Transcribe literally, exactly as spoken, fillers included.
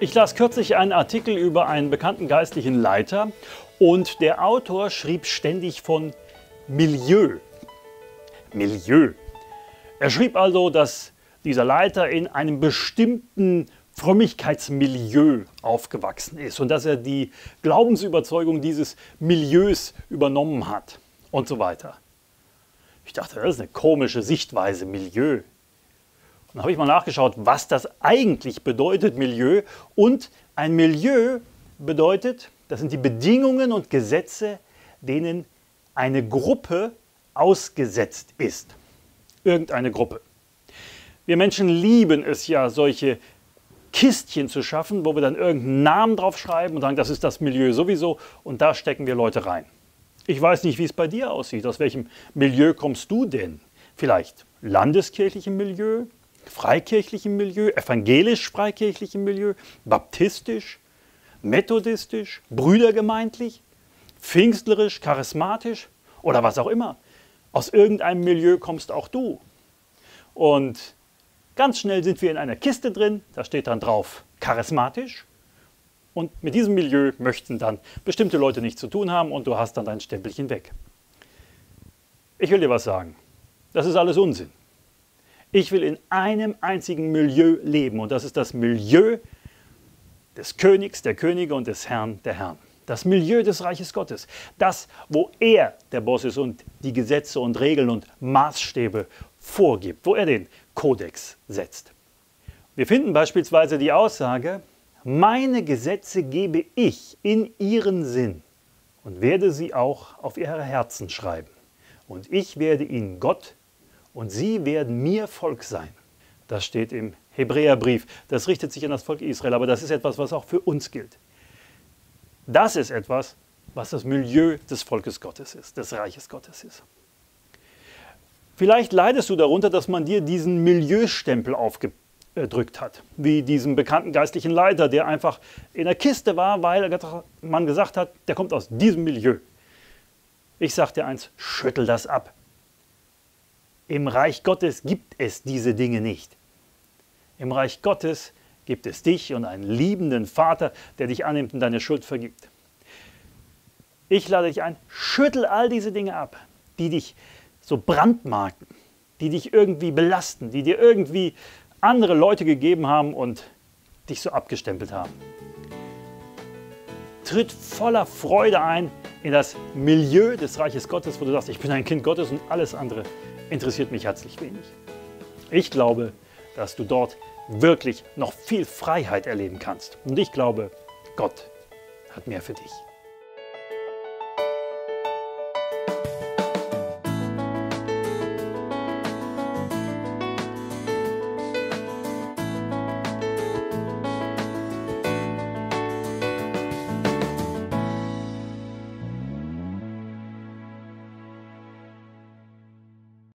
Ich las kürzlich einen Artikel über einen bekannten geistlichen Leiter und der Autor schrieb ständig von Milieu. Milieu. Er schrieb also, dass dieser Leiter in einem bestimmten Frömmigkeitsmilieu aufgewachsen ist und dass er die Glaubensüberzeugung dieses Milieus übernommen hat und so weiter. Ich dachte, das ist eine komische Sichtweise, Milieu. Und dann habe ich mal nachgeschaut, was das eigentlich bedeutet, Milieu. Und ein Milieu bedeutet, das sind die Bedingungen und Gesetze, denen eine Gruppe ausgesetzt ist. Irgendeine Gruppe. Wir Menschen lieben es ja, solche Kistchen zu schaffen, wo wir dann irgendeinen Namen drauf schreiben und sagen, das ist das Milieu sowieso und da stecken wir Leute rein. Ich weiß nicht, wie es bei dir aussieht. Aus welchem Milieu kommst du denn? Vielleicht landeskirchlichem Milieu, freikirchlichem Milieu, evangelisch-freikirchlichem Milieu, baptistisch, methodistisch, brüdergemeindlich, pfingstlerisch, charismatisch oder was auch immer. Aus irgendeinem Milieu kommst auch du. Und ganz schnell sind wir in einer Kiste drin, da steht dann drauf charismatisch. Und mit diesem Milieu möchten dann bestimmte Leute nichts zu tun haben und du hast dann dein Stempelchen weg. Ich will dir was sagen. Das ist alles Unsinn. Ich will in einem einzigen Milieu leben und das ist das Milieu des Königs, der Könige und des Herrn, der Herren. Das Milieu des Reiches Gottes. Das, wo er der Boss ist und die Gesetze und Regeln und Maßstäbe vorgibt, wo er den Kodex setzt. Wir finden beispielsweise die Aussage, meine Gesetze gebe ich in ihren Sinn und werde sie auch auf ihre Herzen schreiben. Und ich werde ihnen Gott und sie werden mir Volk sein. Das steht im Hebräerbrief. Das richtet sich an das Volk Israel, aber das ist etwas, was auch für uns gilt. Das ist etwas, was das Milieu des Volkes Gottes ist, des Reiches Gottes ist. Vielleicht leidest du darunter, dass man dir diesen Milieustempel aufgedrückt hat, wie diesem bekannten geistlichen Leiter, der einfach in der Kiste war, weil man gesagt hat, der kommt aus diesem Milieu. Ich sage dir eins, schüttel das ab. Im Reich Gottes gibt es diese Dinge nicht. Im Reich Gottes gibt es dich und einen liebenden Vater, der dich annimmt und deine Schuld vergibt. Ich lade dich ein, schüttel all diese Dinge ab, die dich so brandmarken, die dich irgendwie belasten, die dir irgendwie andere Leute gegeben haben und dich so abgestempelt haben. Tritt voller Freude ein in das Milieu des Reiches Gottes, wo du sagst, ich bin ein Kind Gottes und alles andere interessiert mich herzlich wenig. Ich glaube, dass du dort wirklich noch viel Freiheit erleben kannst. Und ich glaube, Gott hat mehr für dich.